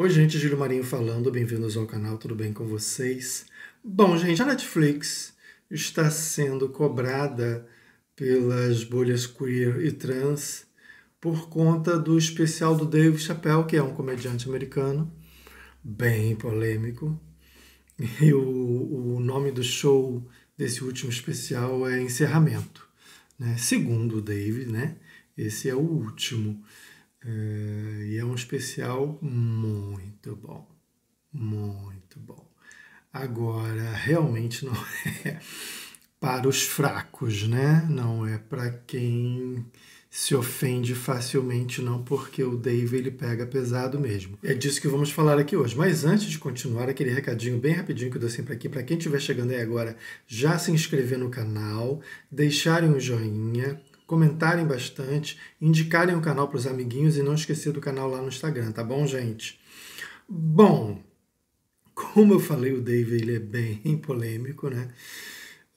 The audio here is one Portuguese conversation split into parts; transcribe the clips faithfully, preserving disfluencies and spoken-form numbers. Oi gente, Julio Marinho falando, bem-vindos ao canal, tudo bem com vocês? Bom gente, a Netflix está sendo cobrada pelas bolhas queer e trans por conta do especial do Dave Chappelle, que é um comediante americano, bem polêmico, e o, o nome do show desse último especial é Encerramento, né? Segundo o Dave, né? Esse é o último. É, e é um especial muito bom, muito bom. Agora, realmente não é para os fracos, né? Não é para quem se ofende facilmente, não, porque o Dave ele pega pesado mesmo. É disso que vamos falar aqui hoje. Mas antes de continuar, aquele recadinho bem rapidinho que eu dou sempre aqui, para quem estiver chegando aí agora, já se inscrever no canal, deixarem um joinha, comentarem bastante, indicarem o canal para os amiguinhos e não esquecer do canal lá no Instagram, tá bom, gente? Bom, como eu falei, o Dave ele é bem polêmico, né?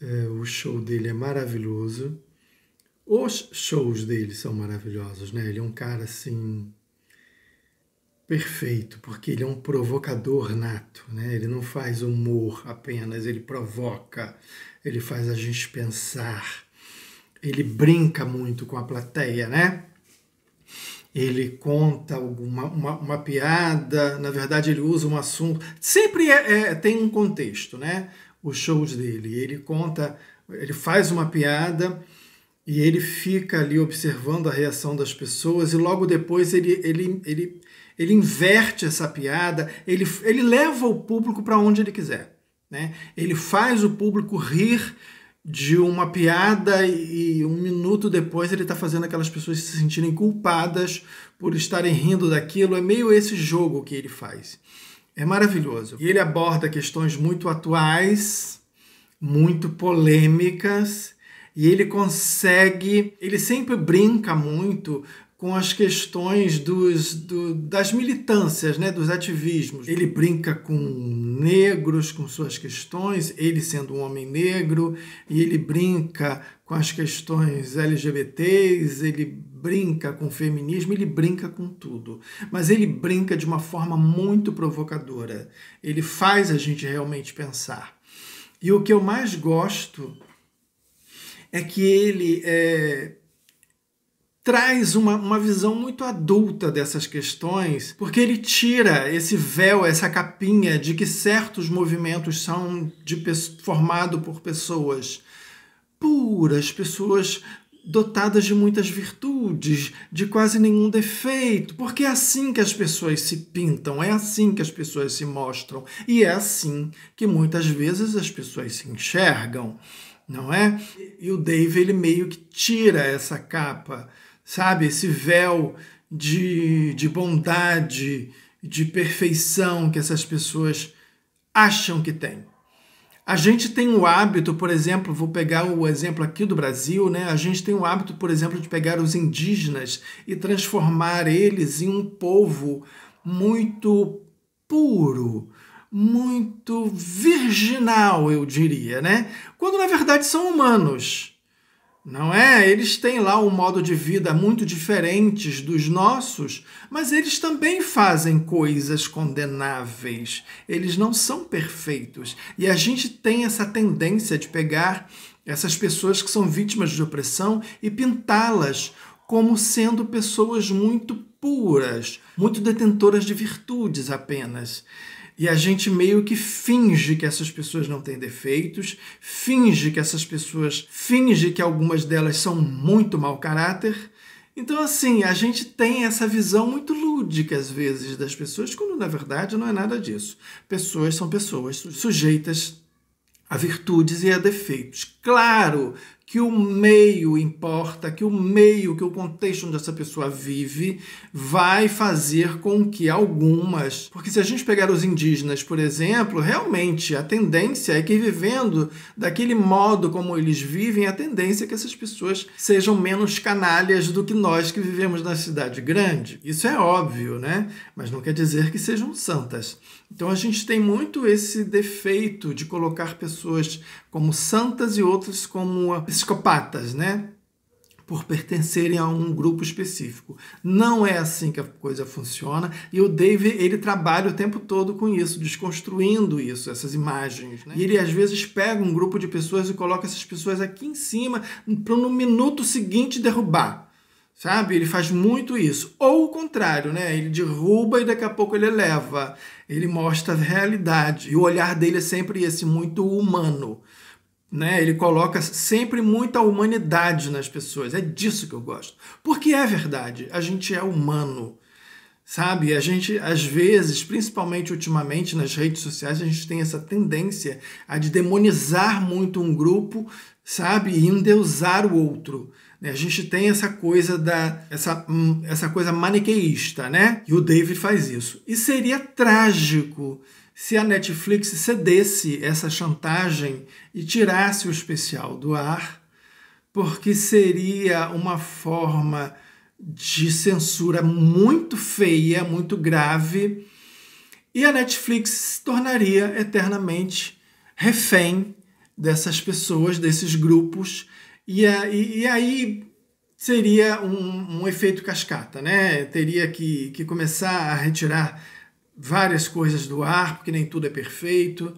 É, o show dele é maravilhoso. Os shows dele são maravilhosos, né? Ele é um cara, assim, perfeito, porque ele é um provocador nato, né? Ele não faz humor apenas, ele provoca, ele faz a gente pensar. Ele brinca muito com a plateia, né? Ele conta uma, uma, uma piada, na verdade ele usa um assunto, sempre é, é, tem um contexto, né? Os shows dele, ele conta, ele faz uma piada e ele fica ali observando a reação das pessoas e logo depois ele, ele, ele, ele inverte essa piada, ele, ele leva o público para onde ele quiser, né? Ele faz o público rir de uma piada e um minuto depois ele está fazendo aquelas pessoas se sentirem culpadas por estarem rindo daquilo. É meio esse jogo que ele faz. É maravilhoso. E ele aborda questões muito atuais, muito polêmicas, e ele consegue... Ele sempre brinca muito com as questões dos, do, das militâncias, né, dos ativismos. Ele brinca com negros, com suas questões, ele sendo um homem negro, e ele brinca com as questões L G B T s, ele brinca com o feminismo, ele brinca com tudo. Mas ele brinca de uma forma muito provocadora. Ele faz a gente realmente pensar. E o que eu mais gosto é que ele... é, traz uma, uma visão muito adulta dessas questões, porque ele tira esse véu, essa capinha de que certos movimentos são de, formado por pessoas puras, pessoas dotadas de muitas virtudes, de quase nenhum defeito, porque é assim que as pessoas se pintam, é assim que as pessoas se mostram, e é assim que muitas vezes as pessoas se enxergam, não é? E o Dave, ele meio que tira essa capa, sabe, esse véu de, de bondade, de perfeição que essas pessoas acham que tem. A gente tem o hábito, por exemplo, vou pegar o exemplo aqui do Brasil, né? A gente tem o hábito, por exemplo, de pegar os indígenas e transformar eles em um povo muito puro, muito virginal, eu diria, né? Quando na verdade são humanos. Não é? Eles têm lá um modo de vida muito diferentes dos nossos, mas eles também fazem coisas condenáveis. Eles não são perfeitos. E a gente tem essa tendência de pegar essas pessoas que são vítimas de opressão e pintá-las como sendo pessoas muito puras, muito detentoras de virtudes apenas. E a gente meio que finge que essas pessoas não têm defeitos, finge que essas pessoas, finge que algumas delas são muito mau caráter. Então, assim, a gente tem essa visão muito lúdica, às vezes, das pessoas, quando, na verdade, não é nada disso. Pessoas são pessoas sujeitas a virtudes e a defeitos. Claro que o meio importa, que o meio, que o contexto onde essa pessoa vive vai fazer com que algumas... Porque se a gente pegar os indígenas, por exemplo, realmente a tendência é que vivendo daquele modo como eles vivem, a tendência é que essas pessoas sejam menos canalhas do que nós que vivemos na cidade grande. Isso é óbvio, né? Mas não quer dizer que sejam santas. Então a gente tem muito esse defeito de colocar pessoas como santas e outras como psicopatas, né? por pertencerem a um grupo específico. Não é assim que a coisa funciona, e o Dave, ele trabalha o tempo todo com isso, desconstruindo isso, essas imagens, né? E ele às vezes pega um grupo de pessoas e coloca essas pessoas aqui em cima para no minuto seguinte derrubar. Sabe? Ele faz muito isso. Ou o contrário, né? Ele derruba e daqui a pouco ele eleva. Ele mostra a realidade. E o olhar dele é sempre esse, muito humano. Né? Ele coloca sempre muita humanidade nas pessoas. É disso que eu gosto. Porque é verdade. A gente é humano. Sabe? A gente, às vezes, principalmente ultimamente nas redes sociais, a gente tem essa tendência a de demonizar muito um grupo, sabe? E endeusar o outro. A gente tem essa coisa da essa, essa coisa maniqueísta, né? E o Dave faz isso. E seria trágico se a Netflix cedesse essa chantagem e tirasse o especial do ar, porque seria uma forma de censura muito feia, muito grave, e a Netflix se tornaria eternamente refém dessas pessoas, desses grupos. E, e, e aí seria um, um efeito cascata, né? Teria que, que começar a retirar várias coisas do ar, porque nem tudo é perfeito,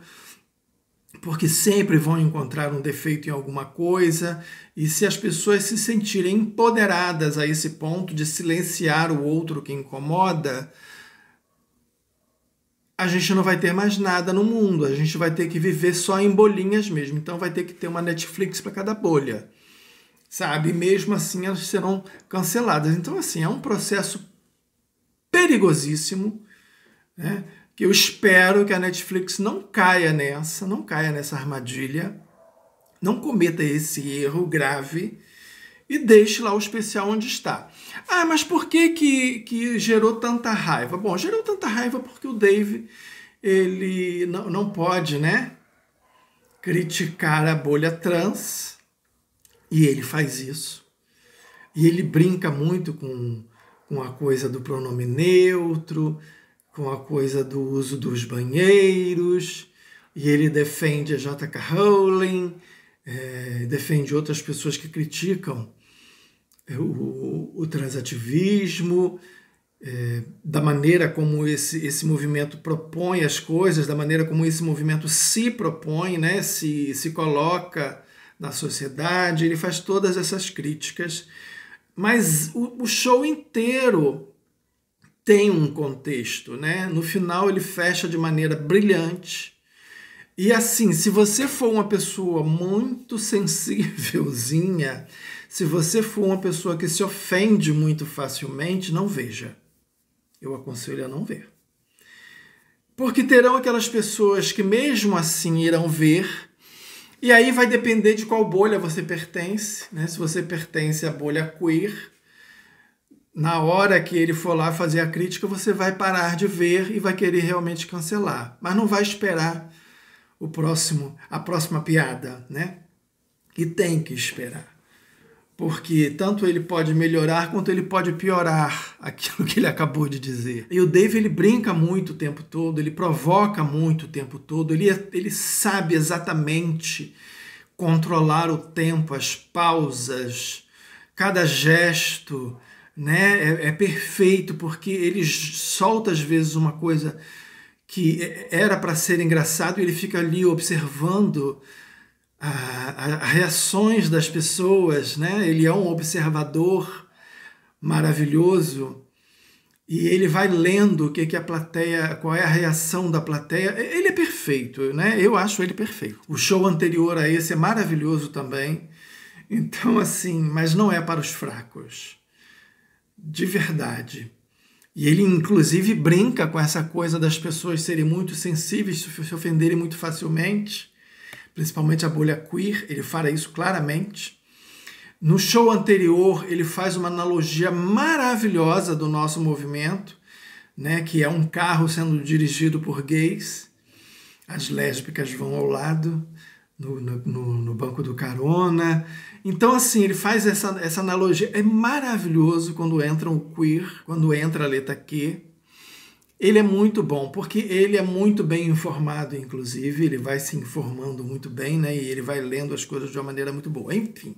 porque sempre vão encontrar um defeito em alguma coisa, e se as pessoas se sentirem empoderadas a esse ponto de silenciar o outro que incomoda, a gente não vai ter mais nada no mundo, a gente vai ter que viver só em bolinhas mesmo, então vai ter que ter uma Netflix para cada bolha. Sabe? Mesmo assim, elas serão canceladas. Então, assim, é um processo perigosíssimo, né? Que eu espero que a Netflix não caia nessa, não caia nessa armadilha, não cometa esse erro grave e deixe lá o especial onde está. Ah, mas por que, que, que gerou tanta raiva? Bom, gerou tanta raiva porque o Dave, ele não, não pode, né, criticar a bolha trans. E ele faz isso. E ele brinca muito com, com a coisa do pronome neutro, com a coisa do uso dos banheiros. E ele defende a J K Rowling, é, defende outras pessoas que criticam o, o, o transativismo, é, da maneira como esse, esse movimento propõe as coisas, da maneira como esse movimento se propõe, né, se, se coloca na sociedade. Ele faz todas essas críticas, mas o, o show inteiro tem um contexto, né? No final ele fecha de maneira brilhante, e assim, se você for uma pessoa muito sensívelzinha, se você for uma pessoa que se ofende muito facilmente, não veja. Eu aconselho a não ver, porque terão aquelas pessoas que mesmo assim irão ver. E aí vai depender de qual bolha você pertence, né? Se você pertence à bolha queer, na hora que ele for lá fazer a crítica, você vai parar de ver e vai querer realmente cancelar. Mas não vai esperar o próximo, a próxima piada, né? E tem que esperar. Porque tanto ele pode melhorar quanto ele pode piorar aquilo que ele acabou de dizer. E o Dave, ele brinca muito o tempo todo, ele provoca muito o tempo todo, ele, ele sabe exatamente controlar o tempo, as pausas, cada gesto, né? É, é perfeito, porque ele solta às vezes uma coisa que era para ser engraçado e ele fica ali observando as reações das pessoas, né? Ele é um observador maravilhoso e ele vai lendo o que que a plateia, qual é a reação da plateia. Ele é perfeito, né? Eu acho ele perfeito. O show anterior a esse é maravilhoso também. Então, assim, mas não é para os fracos, de verdade. E ele, inclusive, brinca com essa coisa das pessoas serem muito sensíveis, se ofenderem muito facilmente, principalmente a bolha queer, ele fala isso claramente. No show anterior, ele faz uma analogia maravilhosa do nosso movimento, né, que é um carro sendo dirigido por gays. As lésbicas vão ao lado, no, no, no banco do carona. Então, assim, ele faz essa, essa analogia. É maravilhoso quando entra o queer, quando entra a letra Q. Ele é muito bom, porque ele é muito bem informado, inclusive, ele vai se informando muito bem, né? E ele vai lendo as coisas de uma maneira muito boa. Enfim,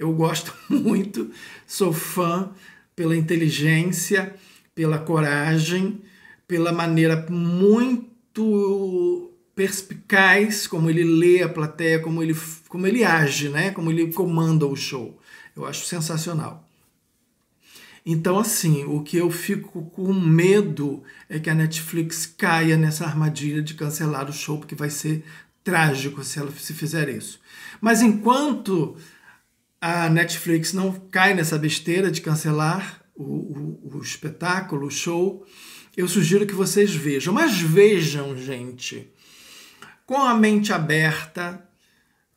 Eu gosto muito, sou fã pela inteligência, pela coragem, pela maneira muito perspicaz como ele lê a plateia, como ele, como ele age, né? Como ele comanda o show. Eu acho sensacional. Então, assim, o que eu fico com medo é que a Netflix caia nessa armadilha de cancelar o show, porque vai ser trágico se ela se fizer isso. Mas enquanto a Netflix não cai nessa besteira de cancelar o, o, o espetáculo, o show, eu sugiro que vocês vejam. Mas vejam, gente, com a mente aberta,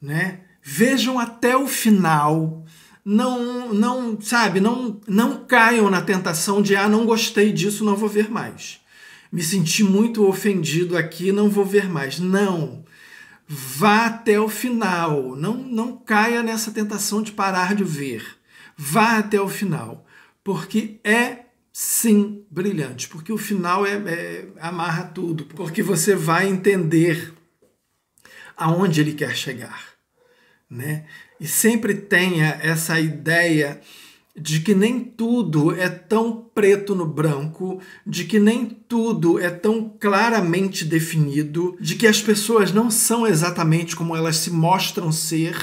né? Vejam até o final. Não, não, sabe, não, não caiam na tentação de, ah, não gostei disso, não vou ver mais. Me senti muito ofendido aqui, não vou ver mais. Não, vá até o final, não, não caia nessa tentação de parar de ver. Vá até o final, porque é, sim, brilhante, porque o final é, é, amarra tudo, porque você vai entender aonde ele quer chegar, né? E sempre tenha essa ideia de que nem tudo é tão preto no branco, de que nem tudo é tão claramente definido, de que as pessoas não são exatamente como elas se mostram ser,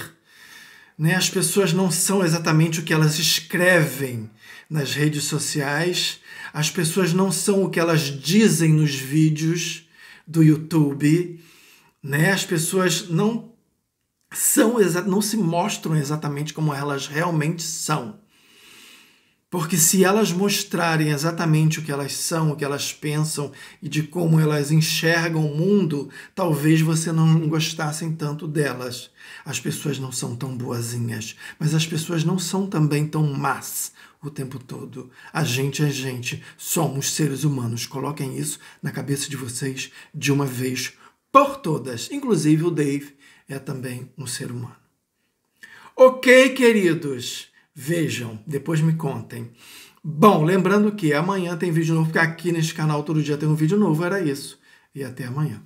né? As pessoas não são exatamente o que elas escrevem nas redes sociais, as pessoas não são o que elas dizem nos vídeos do YouTube, né? As pessoas não São, não se mostram exatamente como elas realmente são. Porque se elas mostrarem exatamente o que elas são, o que elas pensam e de como elas enxergam o mundo, talvez você não gostassem tanto delas. As pessoas não são tão boazinhas, mas as pessoas não são também tão más o tempo todo. A gente é gente, somos seres humanos. Coloquem isso na cabeça de vocês de uma vez por todas. Inclusive o Dave é também um ser humano. Ok, queridos? Vejam, depois me contem. Bom, lembrando que amanhã tem vídeo novo, porque aqui neste canal todo dia tem um vídeo novo, era isso. E até amanhã.